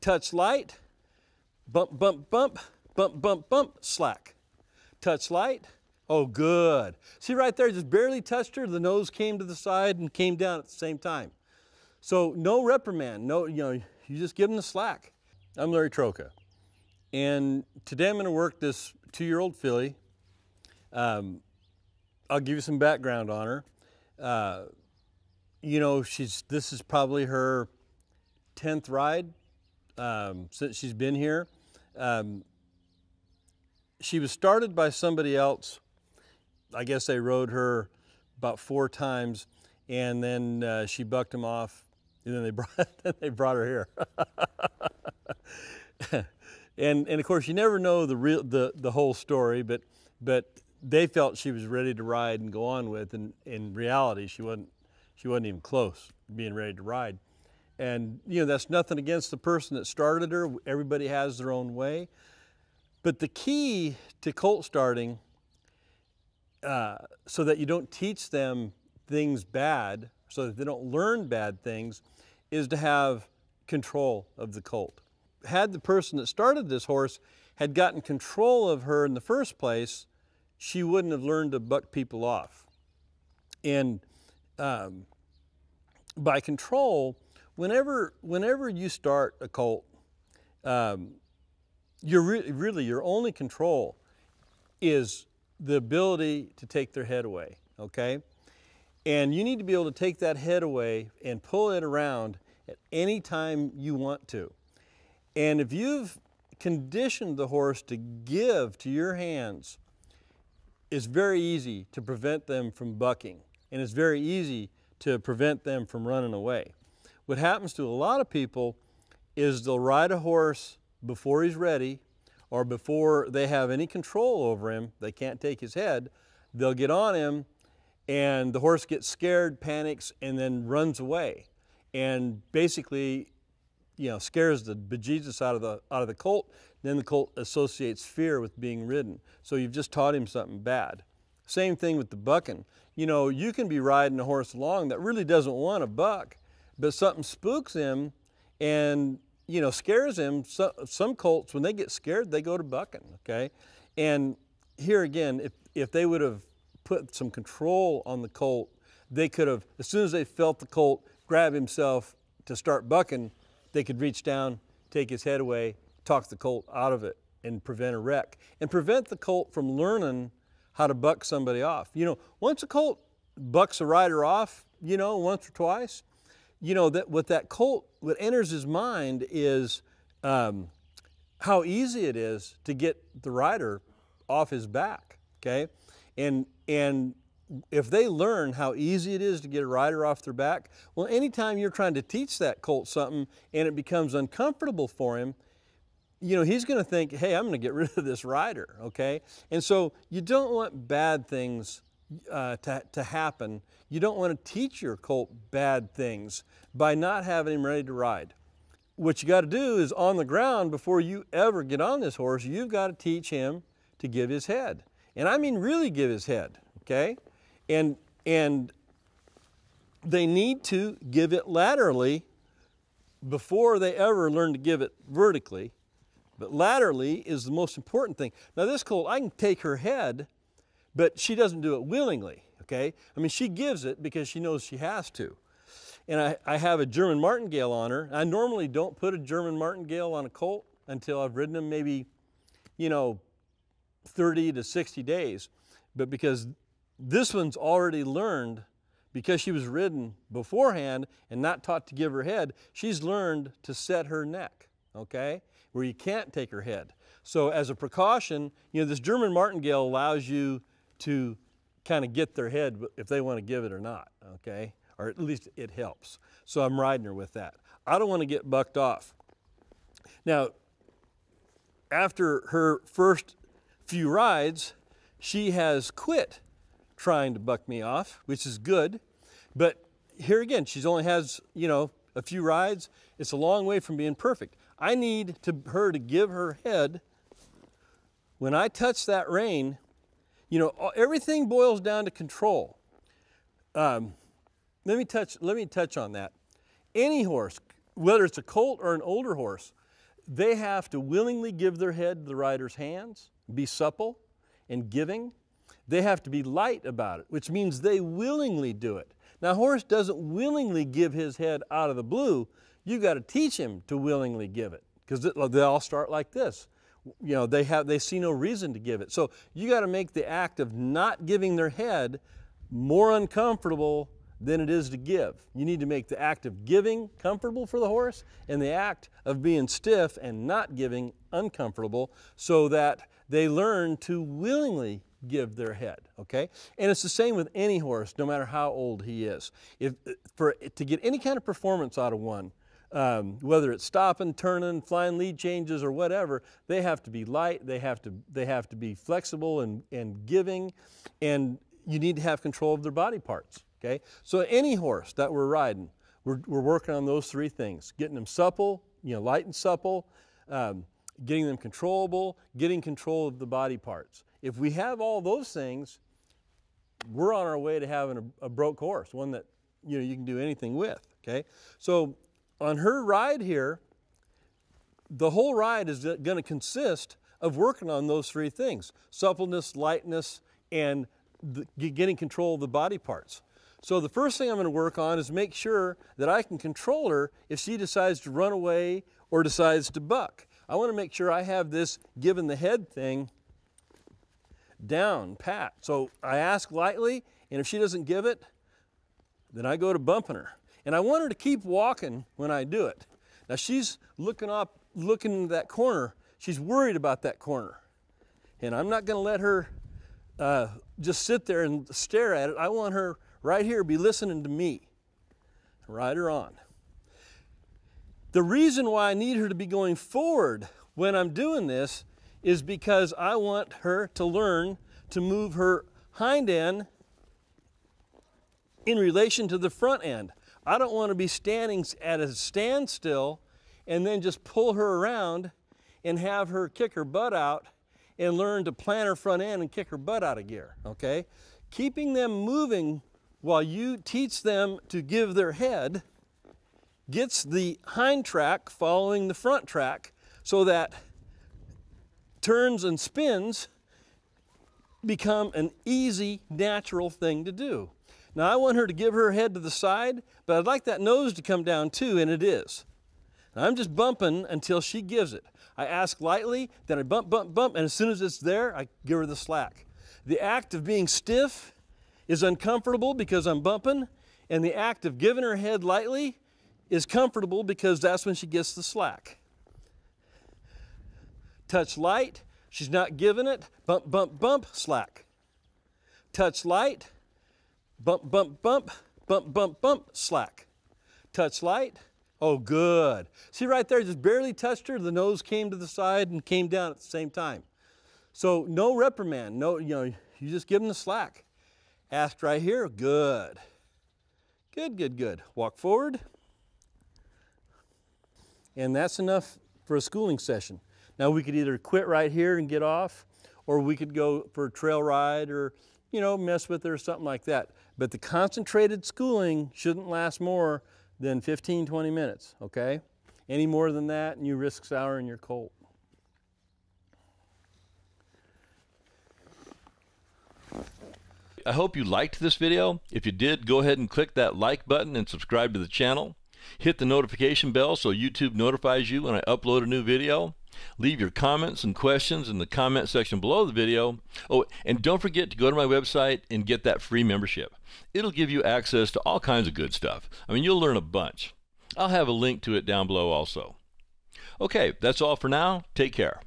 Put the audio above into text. touch light, bump, bump, bump, bump, bump, bump, slack. Touch light, oh good. See right there, just barely touched her, the nose came to the side and came down at the same time. So no reprimand, no, you know, you just give them the slack. I'm Larry Trocha, and today I'm gonna work this 2-year-old filly. I'll give you some background on her. You know, this is probably her 10th ride since she's been here. She was started by somebody else. I guess they rode her about 4 times, and then she bucked them off, and then they brought her here. and of course, you never know the whole story, but they felt she was ready to ride and go on with, and in reality, she wasn't even close to being ready to ride. And you know, that's nothing against the person that started her. Everybody has their own way. But the key to colt starting, so that you don't teach them things bad, so that they don't learn bad things, is to have control of the colt. Had the person that started this horse had gotten control of her in the first place, she wouldn't have learned to buck people off. And by control, whenever you start a colt, you're really your only control is the ability to take their head away, okay? And you need to be able to take that head away and pull it around at any time you want to. And if you've conditioned the horse to give to your hands, it's very easy to prevent them from bucking, and it's very easy to prevent them from running away. What happens to a lot of people is they'll ride a horse before he's ready, or before they have any control over him, they can't take his head, they'll get on him, and the horse gets scared, panics, and then runs away, and basically, you know, scares the bejesus out of the colt. Then the colt associates fear with being ridden. So you've just taught him something bad. Same thing with the bucking. You know, you can be riding a horse along that really doesn't want to buck, but something spooks him and, you know, scares him. So, some colts, when they get scared, they go to bucking, okay? And here again, if they would have put some control on the colt, they could have, as soon as they felt the colt grab himself to start bucking, they could reach down, take his head away, talk the colt out of it, and prevent a wreck. And prevent the colt from learning how to buck somebody off. You know, once a colt bucks a rider off, you know, once or twice, you know, that what enters his mind is how easy it is to get the rider off his back, okay? And if they learn how easy it is to get a rider off their back, well, anytime you're trying to teach that colt something and it becomes uncomfortable for him, you know, he's gonna think, hey, I'm gonna get rid of this rider, okay? And so you don't want bad things to happen. You don't wanna teach your colt bad things by not having him ready to ride. What you gotta do is, on the ground, before you ever get on this horse, you've gotta teach him to give his head. And I mean really give his head, okay? And they need to give it laterally before they ever learn to give it vertically. But laterally is the most important thing. Now this colt, I can take her head, but she doesn't do it willingly, okay? I mean, she gives it because she knows she has to. And I have a German Martingale on her. I normally don't put a German Martingale on a colt until I've ridden them maybe, you know, 30 to 60 days. But because this one's already learned, because she was ridden beforehand and not taught to give her head, she's learned to set her neck, okay, where you can't take her head. So as a precaution, you know, this German Martingale allows you to kind of get their head if they want to give it or not, okay, or at least it helps. So I'm riding her with that. I don't want to get bucked off. Now, after her first few rides, she has quit trying to buck me off, which is good. But here again, she's only has, you know, a few rides. It's a long way from being perfect. I need her to give her head. When I touch that rein, you know, everything boils down to control. Let me touch on that. Any horse, whether it's a colt or an older horse, They have to willingly give their head to the rider's hands, be supple and giving. They have to be light about it, which means they willingly do it. Now, a horse doesn't willingly give his head out of the blue. You've got to teach him to willingly give it, because they all start like this. You know, they see no reason to give it. So you got to make the act of not giving their head more uncomfortable than it is to give. You need to make the act of giving comfortable for the horse and the act of being stiff and not giving uncomfortable, so that they learn to willingly give their head, okay? And it's the same with any horse, no matter how old he is. To get any kind of performance out of one, whether it's stopping, turning, flying lead changes or whatever, they have to be light, they have to be flexible and giving, and you need to have control of their body parts, okay? So any horse that we're riding, we're working on those three things: getting them supple, you know, light and supple, getting them controllable, getting control of the body parts. If we have all those things, we're on our way to having a broke horse, one that, you know, you can do anything with, okay? So on her ride here, the whole ride is going to consist of working on those three things: suppleness, lightness, and getting control of the body parts. So the first thing I'm going to work on is make sure that I can control her if she decides to run away or decides to buck. I want to make sure I have this giving the head thing down pat. So I ask lightly, and if she doesn't give it, then I go to bumping her. And I want her to keep walking when I do it. Now she's looking up, looking into that corner. She's worried about that corner. And I'm not going to let her just sit there and stare at it. I want her right here to be listening to me. Ride her on. The reason why I need her to be going forward when I'm doing this is because I want her to learn to move her hind end in relation to the front end. I don't want to be standing at a standstill and then just pull her around and have her kick her butt out and learn to plant her front end and kick her butt out of gear, okay? Keeping them moving while you teach them to give their head gets the hind track following the front track, so that turns and spins become an easy, natural thing to do. Now I want her to give her head to the side, but I'd like that nose to come down too, and it is. Now, I'm just bumping until she gives it. I ask lightly, then I bump, bump, bump, and as soon as it's there, I give her the slack. The act of being stiff is uncomfortable because I'm bumping, and the act of giving her head lightly is comfortable because that's when she gets the slack. Touch light, she's not giving it, bump, bump, bump, slack. Touch light, bump, bump, bump, bump, bump, bump, slack. Touch light, oh good. See right there, just barely touched her, the nose came to the side and came down at the same time. So no reprimand, no, you know, you just give them the slack. Ask right here, good. Good, good, good. Walk forward. And that's enough for a schooling session. Now we could either quit right here and get off, or we could go for a trail ride, or, you know, mess with her or something like that. But the concentrated schooling shouldn't last more than 15, 20 minutes, okay? Any more than that and you risk souring your colt. I hope you liked this video. If you did, go ahead and click that like button and subscribe to the channel. Hit the notification bell so YouTube notifies you when I upload a new video. Leave your comments and questions in the comment section below the video. Oh, and don't forget to go to my website and get that free membership. It'll give you access to all kinds of good stuff. I mean, you'll learn a bunch. I'll have a link to it down below also. Okay, that's all for now. Take care.